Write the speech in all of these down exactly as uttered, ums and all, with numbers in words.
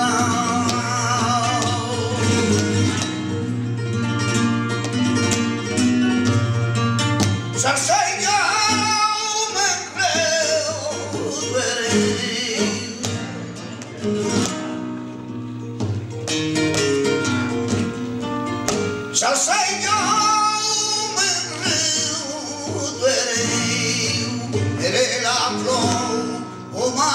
mouth. So say your home and grow ready. So say your home and grow ready. Mere la flor, oh my.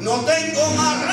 No tengo más.